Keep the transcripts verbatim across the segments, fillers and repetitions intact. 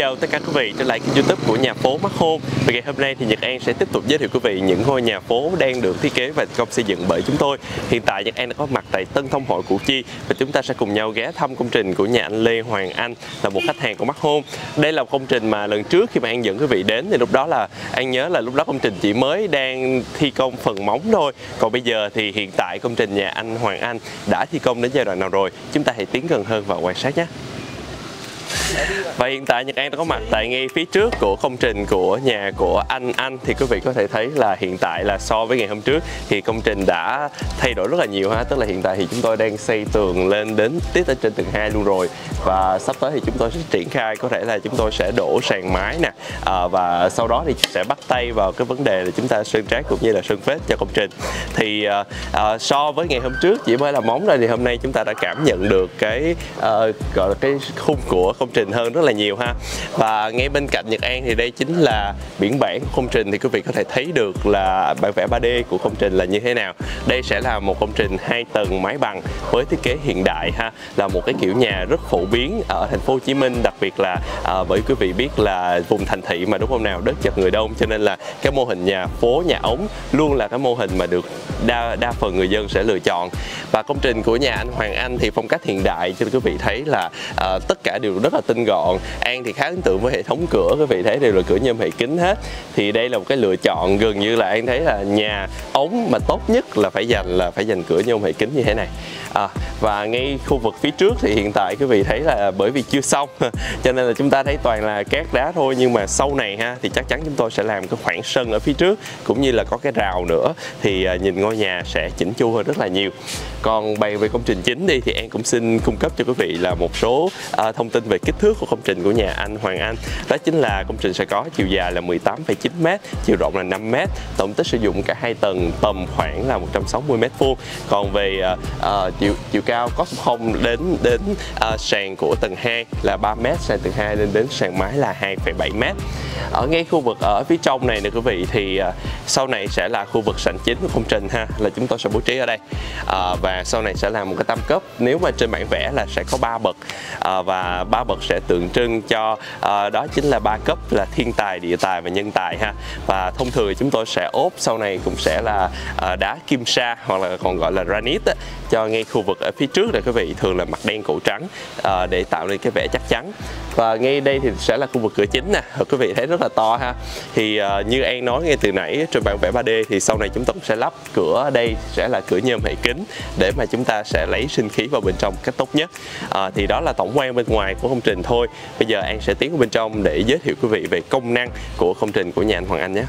chào tất cả quý vị trở lại kênh YouTube của nhà phố MAXHOME. Và ngày hôm nay thì Nhật An sẽ tiếp tục giới thiệu quý vị những ngôi nhà phố đang được thiết kế và thi công xây dựng bởi chúng tôi. Hiện tại Nhật An đã có mặt tại Tân Thông Hội Củ Chi và chúng ta sẽ cùng nhau ghé thăm công trình của nhà anh Lê Hoàng Anh, là một khách hàng của MAXHOME. Đây là một công trình mà lần trước khi mà An dẫn quý vị đến thì lúc đó là An nhớ là lúc đó công trình chỉ mới đang thi công phần móng thôi. Còn bây giờ thì hiện tại công trình nhà anh Hoàng Anh đã thi công đến giai đoạn nào rồi? Chúng ta hãy tiến gần hơn và quan sát nhé. Và hiện tại Nhật An đã có mặt tại ngay phía trước của công trình của nhà của anh Anh. Thì quý vị có thể thấy là hiện tại là so với ngày hôm trước thì công trình đã thay đổi rất là nhiều ha. Tức là hiện tại thì chúng tôi đang xây tường lên đến tít ở trên tầng hai luôn rồi. Và sắp tới thì chúng tôi sẽ triển khai, có thể là chúng tôi sẽ đổ sàn mái nè à, và sau đó thì sẽ bắt tay vào cái vấn đề là chúng ta sơn trát cũng như là sơn phết cho công trình. Thì à, à, so với ngày hôm trước chỉ mới là móng ra thì hôm nay chúng ta đã cảm nhận được cái à, gọi là cái khung của công trình hơn rất là nhiều ha. Và ngay bên cạnh Nhật An thì đây chính là biển bản của công trình, thì quý vị có thể thấy được là bản vẽ ba D của công trình là như thế nào. Đây sẽ là một công trình hai tầng mái bằng với thiết kế hiện đại ha, là một cái kiểu nhà rất phổ biến ở thành phố Hồ Chí Minh, đặc biệt là à, bởi quý vị biết là vùng thành thị mà đúng không nào, đất chật người đông, cho nên là cái mô hình nhà phố nhà ống luôn là cái mô hình mà được đa đa phần người dân sẽ lựa chọn. Và công trình của nhà anh Hoàng Anh thì phong cách hiện đại cho quý vị thấy là à, tất cả đều rất là tinh gọn. An thì khá ấn tượng với hệ thống cửa, quý vị thấy đều là cửa nhôm hệ kính hết. Thì đây là một cái lựa chọn gần như là An thấy là nhà ống mà tốt nhất là phải dành là phải dành cửa nhôm hệ kính như thế này. À, và ngay khu vực phía trước thì hiện tại quý vị thấy là bởi vì chưa xong cho nên là chúng ta thấy toàn là cát đá thôi, nhưng mà sau này ha thì chắc chắn chúng tôi sẽ làm cái khoảng sân ở phía trước cũng như là có cái rào nữa, thì à, nhìn ngôi nhà sẽ chỉnh chu hơn rất là nhiều. Còn bày về công trình chính đi thì An cũng xin cung cấp cho quý vị là một số à, thông tin về kích thước của công trình của nhà anh Hoàng Anh. Đó chính là công trình sẽ có chiều dài là mười tám phẩy chín mét, chiều rộng là năm mét, tổng tích sử dụng cả hai tầng tầm khoảng là một trăm sáu mươi mét vuông. Còn về uh, chiều chiều cao có không đến đến uh, sàn của tầng hai là ba mét, sàn tầng hai lên đến sàn mái là hai phẩy bảy mét. Ở ngay khu vực ở phía trong này nè quý vị thì uh, sau này sẽ là khu vực sảnh chính của công trình ha, là chúng tôi sẽ bố trí ở đây. Uh, và sau này sẽ là một cái tam cấp, nếu mà trên bản vẽ là sẽ có ba bậc uh, và ba bậc sẽ tượng trưng cho à, đó chính là ba cấp là thiên tài, địa tài và nhân tài ha. Và thông thường chúng tôi sẽ ốp sau này cũng sẽ là à, đá kim sa hoặc là còn gọi là granite á, cho ngay khu vực ở phía trước này quý vị, thường là mặt đen cổ trắng à, để tạo nên cái vẻ chắc chắn. Và ngay đây thì sẽ là khu vực cửa chính nè, quý vị thấy rất là to ha. Thì à, như An nói ngay từ nãy trên bản vẽ ba D thì sau này chúng ta cũng sẽ lắp cửa ở đây sẽ là cửa nhôm hệ kính để mà chúng ta sẽ lấy sinh khí vào bên trong cách tốt nhất. À, thì đó là tổng quan bên ngoài của công trình thôi. Bây giờ An sẽ tiến vào bên trong để giới thiệu quý vị về công năng của công trình của nhà anh Hoàng Anh nhé.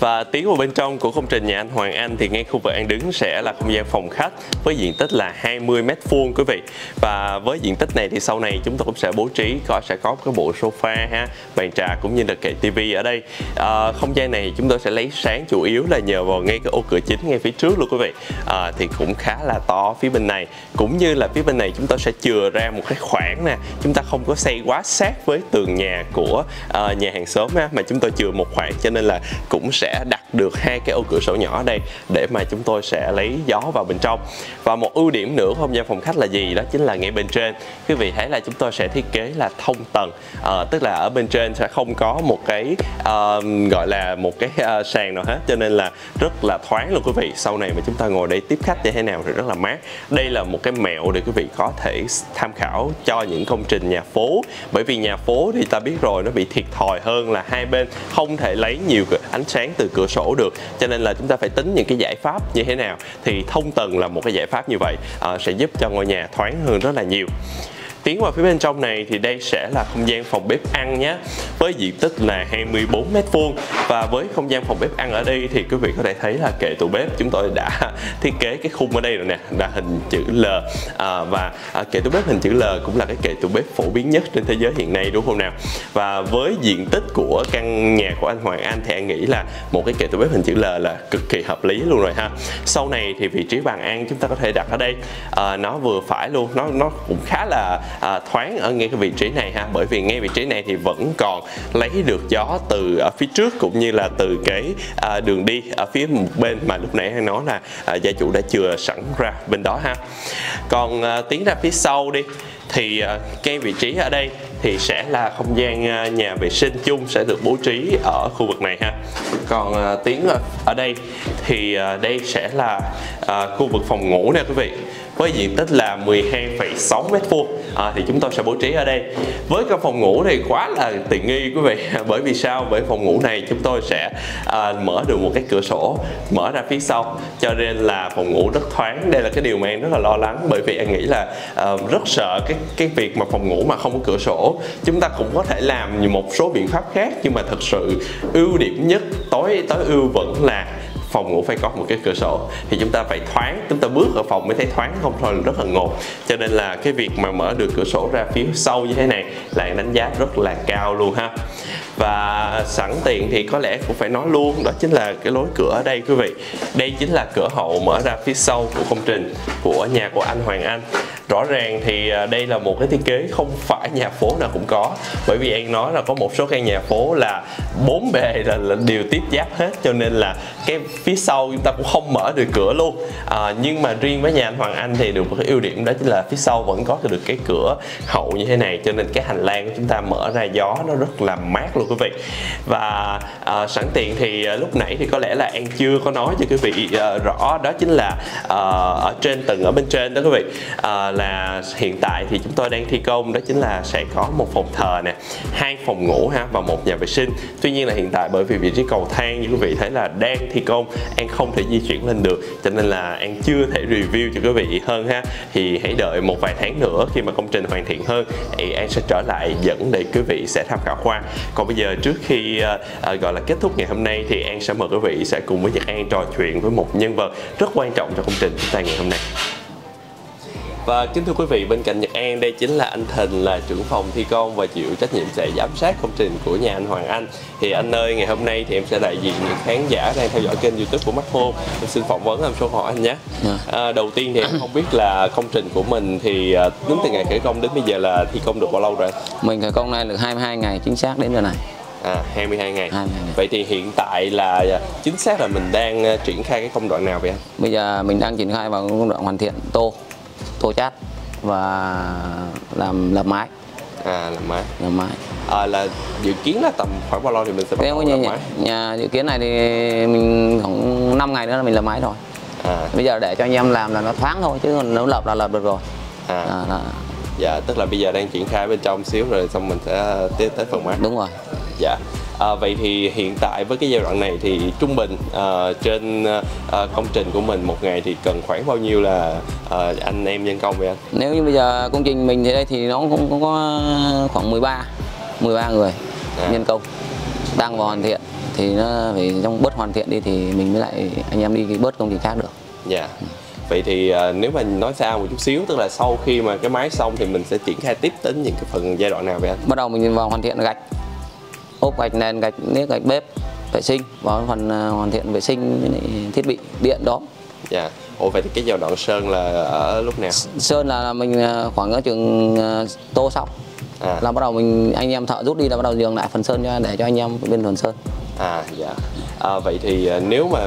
Và tiến vào bên trong của công trình nhà anh Hoàng Anh thì ngay khu vực An đứng sẽ là không gian phòng khách với diện tích là hai mươi mét vuông quý vị. Và với diện tích này thì sau này chúng tôi cũng sẽ bố trí có sẽ có cái bộ sofa ha, bàn trà cũng như là kệ tivi ở đây. À, không gian này chúng tôi sẽ lấy sáng chủ yếu là nhờ vào ngay cái ô cửa chính ngay phía trước luôn quý vị. À, thì cũng khá là to phía bên này, cũng như là phía bên này chúng tôi sẽ chừa ra một cái khoảng nè, chúng ta không có xây quá sát với tường nhà của uh, nhà hàng xóm ha, mà chúng tôi chừa một khoảng, cho nên là cũng sẽ đặt được hai cái ô cửa sổ nhỏ ở đây để mà chúng tôi sẽ lấy gió vào bên trong. Và một ưu điểm nữa không gian phòng khách là gì, đó chính là ngay bên trên quý vị thấy là chúng tôi sẽ thiết kế là thông tầng, à, tức là ở bên trên sẽ không có một cái uh, gọi là một cái uh, sàn nào hết, cho nên là rất là thoáng luôn quý vị. Sau này mà chúng ta ngồi đây tiếp khách như thế nào thì rất là mát. Đây là một cái mẹo để quý vị có thể tham khảo cho những công trình nhà phố, bởi vì nhà phố thì ta biết rồi, nó bị thiệt thòi hơn là hai bên không thể lấy nhiều ánh sáng từ cửa sổ được, cho nên là chúng ta phải tính những cái giải pháp như thế nào. Thì thông tầng là một cái giải pháp như vậy, à, sẽ giúp cho ngôi nhà thoáng hơn rất là nhiều. Tiến vào phía bên trong này thì đây sẽ là không gian phòng bếp ăn nhé, với diện tích là hai mươi bốn mét vuông. Và với không gian phòng bếp ăn ở đây thì quý vị có thể thấy là kệ tủ bếp chúng tôi đã thiết kế cái khung ở đây rồi nè, là hình chữ L. à, Và à, kệ tủ bếp hình chữ L cũng là cái kệ tủ bếp phổ biến nhất trên thế giới hiện nay đúng không nào. Và với diện tích của căn nhà của anh Hoàng Anh thì An nghĩ là một cái kệ tủ bếp hình chữ L là cực kỳ hợp lý luôn rồi ha. Sau này thì vị trí bàn ăn chúng ta có thể đặt ở đây, à, nó vừa phải luôn, nó, nó cũng khá là À, thoáng ở ngay cái vị trí này ha, bởi vì ngay vị trí này thì vẫn còn lấy được gió từ ở phía trước cũng như là từ cái à, đường đi ở phía một bên mà lúc nãy hay nói là à, gia chủ đã chừa sẵn ra bên đó ha. Còn à, tiến ra phía sau đi thì à, cái vị trí ở đây thì sẽ là không gian nhà vệ sinh chung sẽ được bố trí ở khu vực này ha. Còn Tiến ở đây thì đây sẽ là khu vực phòng ngủ nè quý vị, với diện tích là mười hai phẩy sáu mét vuông à, thì chúng tôi sẽ bố trí ở đây. Với căn phòng ngủ thì quá là tiện nghi quý vị, bởi vì sao? Bởi phòng ngủ này chúng tôi sẽ à, mở được một cái cửa sổ mở ra phía sau, cho nên là phòng ngủ rất thoáng. Đây là cái điều mà em rất là lo lắng, bởi vì em nghĩ là à, rất sợ cái cái việc mà phòng ngủ mà không có cửa sổ. Chúng ta cũng có thể làm một số biện pháp khác, nhưng mà thật sự ưu điểm nhất, tối tối ưu vẫn là phòng ngủ phải có một cái cửa sổ, thì chúng ta phải thoáng, chúng ta bước ở phòng mới thấy thoáng, không thôi là rất là ngột. Cho nên là cái việc mà mở được cửa sổ ra phía sau như thế này là em đánh giá rất là cao luôn ha. Và sẵn tiện thì có lẽ cũng phải nói luôn, đó chính là cái lối cửa ở đây quý vị. Đây chính là cửa hậu mở ra phía sau của công trình của nhà của anh Hoàng Anh. Rõ ràng thì đây là một cái thiết kế không phải nhà phố nào cũng có, bởi vì anh nói là có một số căn nhà phố là bốn bề là, là đều tiếp giáp hết, cho nên là cái phía sau chúng ta cũng không mở được cửa luôn. À, nhưng mà riêng với nhà anh Hoàng Anh thì được một cái ưu điểm, đó chính là phía sau vẫn có được cái cửa hậu như thế này, cho nên cái hành lang của chúng ta mở ra gió nó rất là mát luôn quý vị. Và à, sẵn tiện thì à, lúc nãy thì có lẽ là anh chưa có nói cho quý vị à, rõ, đó chính là à, ở trên tầng ở bên trên đó quý vị, à, là hiện tại thì chúng tôi đang thi công, đó chính là sẽ có một phòng thờ nè, hai phòng ngủ ha, và một nhà vệ sinh. Tuy nhiên là hiện tại bởi vì vị trí cầu thang như quý vị thấy là đang thi công, anh không thể di chuyển lên được, cho nên là anh chưa thể review cho quý vị hơn ha. Thì hãy đợi một vài tháng nữa khi mà công trình hoàn thiện hơn thì anh sẽ trở lại dẫn để quý vị sẽ tham khảo qua. Còn bây giờ trước khi uh, gọi là kết thúc ngày hôm nay thì anh sẽ mời quý vị sẽ cùng với Nhật An trò chuyện với một nhân vật rất quan trọng cho công trình chúng ta ngày hôm nay. Và kính thưa quý vị, bên cạnh Nhật An đây chính là anh Thịnh, là trưởng phòng thi công và chịu trách nhiệm sẽ giám sát công trình của nhà anh Hoàng Anh. Thì anh ơi, ngày hôm nay thì em sẽ đại diện những khán giả đang theo dõi kênh YouTube của MAXHOME, em xin phỏng vấn làm số hỏi anh nhé. À, đầu tiên thì em không biết là công trình của mình thì tính từ ngày khởi công đến bây giờ là thi công được bao lâu rồi? Mình khởi công nay được hai mươi hai ngày chính xác đến giờ này. À, hai mươi hai ngày. hai mươi hai ngày. Vậy thì hiện tại là chính xác là mình đang triển khai cái công đoạn nào vậy anh? Bây giờ mình đang triển khai vào công đoạn hoàn thiện tô. tô chát và làm làm mái. À, làm mái. Làm mái. À, là dự kiến là tầm khoảng bao lâu thì mình sẽ bắt đầu làm mái? Nhà dự kiến này thì mình khoảng năm ngày nữa là mình làm mái rồi. À. Bây giờ để cho anh em làm là nó thoáng thôi, chứ còn nếu lợp là lợp được rồi. À. À là... Dạ, tức là bây giờ đang triển khai bên trong xíu rồi xong mình sẽ tiếp tới phần mái. Đúng rồi. Dạ. À, vậy thì hiện tại với cái giai đoạn này thì trung bình à, trên à, công trình của mình một ngày thì cần khoảng bao nhiêu là à, anh em nhân công vậy anh? Nếu như bây giờ công trình mình thì đây thì nó cũng, cũng có khoảng mười ba người à. Nhân công đang vào hoàn thiện thì nó phải trong bớt hoàn thiện đi thì mình mới lại anh em đi cái bớt công trình khác được. Dạ. Yeah. Vậy thì uh, nếu mà nói xa một chút xíu, tức là sau khi mà cái máy xong thì mình sẽ triển khai tiếp đến những cái phần giai đoạn nào vậy anh? Bắt đầu mình vào hoàn thiện gạch, ốp gạch nền, gạch nếp, gạch bếp, vệ sinh, vào phần uh, hoàn thiện vệ sinh với thiết bị điện đó. Dạ. Yeah. Ồ, vậy thì cái giai đoạn sơn là ở lúc nào? Sơn là mình khoảng ở trường uh, tô xong à. Là bắt đầu mình anh em thợ rút đi là bắt đầu dường lại phần sơn cho để cho anh em bên phần sơn. À dạ. Yeah. À, vậy thì uh, nếu mà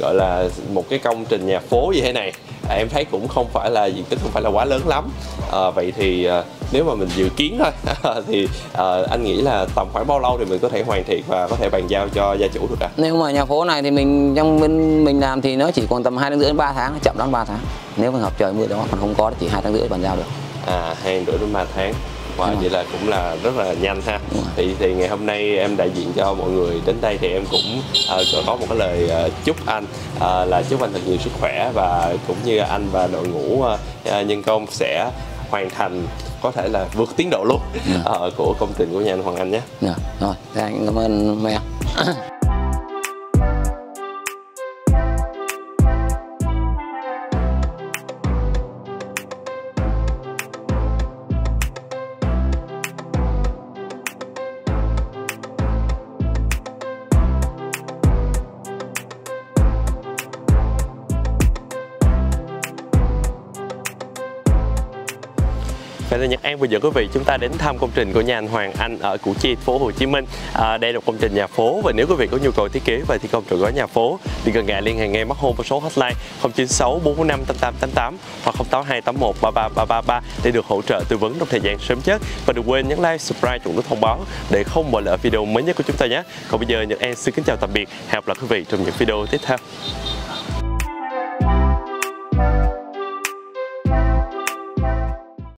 gọi là một cái công trình nhà phố như thế này à, em thấy cũng không phải là diện tích không phải là quá lớn lắm à, vậy thì à, nếu mà mình dự kiến thôi thì à, anh nghĩ là tầm khoảng bao lâu thì mình có thể hoàn thiện và có thể bàn giao cho gia chủ được ạ? À? Nếu mà nhà phố này thì mình trong bên mình làm thì nó chỉ còn tầm hai tháng rưỡi đến ba tháng, chậm lắm ba tháng. Nếu mà hợp trời mưa đó còn không có thì chỉ hai tháng rưỡi bàn giao được. À, hai tháng rưỡi đến ba tháng. Wow, vậy là cũng là rất là nhanh ha. Thì thì ngày hôm nay em đại diện cho mọi người đến đây thì em cũng uh, có một cái lời uh, chúc anh uh, là chúc anh thật nhiều sức khỏe và cũng như anh và đội ngũ uh, nhân công sẽ hoàn thành, có thể là vượt tiến độ luôn uh, của công trình của nhà anh Hoàng Anh nhé. Yeah. Rồi, anh cảm ơn mẹ. Và Nhật An vừa dẫn quý vị chúng ta đến thăm công trình của nhà anh Hoàng Anh ở Củ Chi, phố Hồ Chí Minh. À, đây là một công trình nhà phố, và nếu quý vị có nhu cầu thiết kế và thi công trọn gói nhà phố thì gần gà liên hệ ngay MAXHOME với số hotline không chín sáu bốn bốn năm tám tám tám tám hoặc không tám hai tám một ba ba ba ba ba để được hỗ trợ tư vấn trong thời gian sớm nhất. Và đừng quên nhấn like, subscribe, chuông thông báo để không bỏ lỡ video mới nhất của chúng ta nhé. Còn bây giờ Nhật An xin kính chào tạm biệt, hẹn gặp lại quý vị trong những video tiếp theo.